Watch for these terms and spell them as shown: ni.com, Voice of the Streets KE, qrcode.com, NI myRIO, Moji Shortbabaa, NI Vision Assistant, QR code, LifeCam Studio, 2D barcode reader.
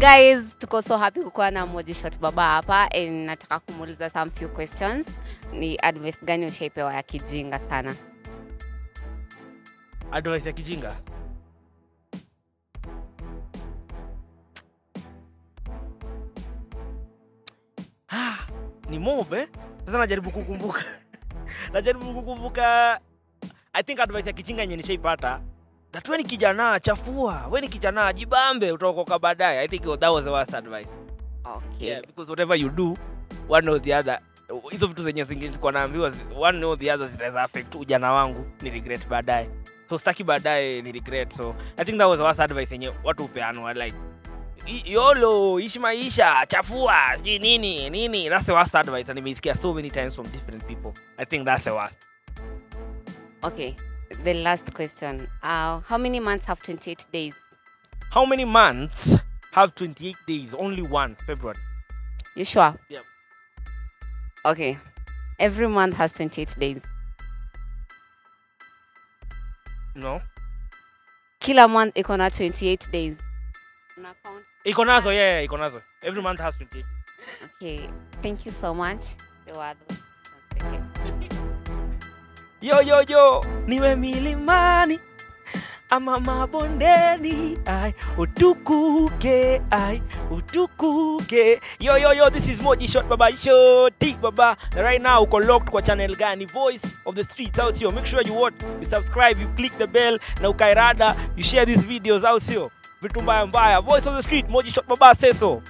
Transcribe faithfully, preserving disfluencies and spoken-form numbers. Guys, tuko so happy kukuwa na Moji Shortbabaa hapa and nataka kumuuliza some few questions. Ni advice gani ushaipewa ya kijinga sana? Advice ya kijinga? Ah, ni mobe. Sasa najaribu kukumbuka. Najaribu kukumbuka. I think advice ya kijinga yenye nishaipata. That when kijana chafua, when kijana jibambe utaokoka baadaye. I think that was the worst advice. Okay. Yeah, because whatever you do, one or the other, hizo vitu zenye zingekuwa naambiwa one or the other zitaweza affect ujana wangu, ni regret baadaye. So sitaki baadaye ni regret. So I think that was the worst advice yenye watu hupeanwa like YOLO, ishi maisha, chafua, siji nini, nini. That's the worst advice and nimeisikia so many times from different people. I think that's the worst. Okay. The last question. Uh, how many months have twenty-eight days? How many months have twenty-eight days? Only one, February. You sure? Yep. Okay. Every month has twenty-eight days. No. Kila month ikona twenty-eight days. Ikonazo, yeah, yeah, ikonazo. Every month has twenty-eight. Okay. Thank you so much. Yo, yo, yo, niwe milimani, ama mabondeni, ay, utukuke, ay, utukuke. Yo, yo, yo, this is Moji Shortbabaa Show, T-Baba. Right now, uko locked kwa channel gani, Voice of the Streets, au sio? Make sure you watch, you subscribe, you click the bell, na ukairada, you share these videos, au sio? Vitu mbaya mbaya, Voice of the Street, Moji Shortbabaa, say so.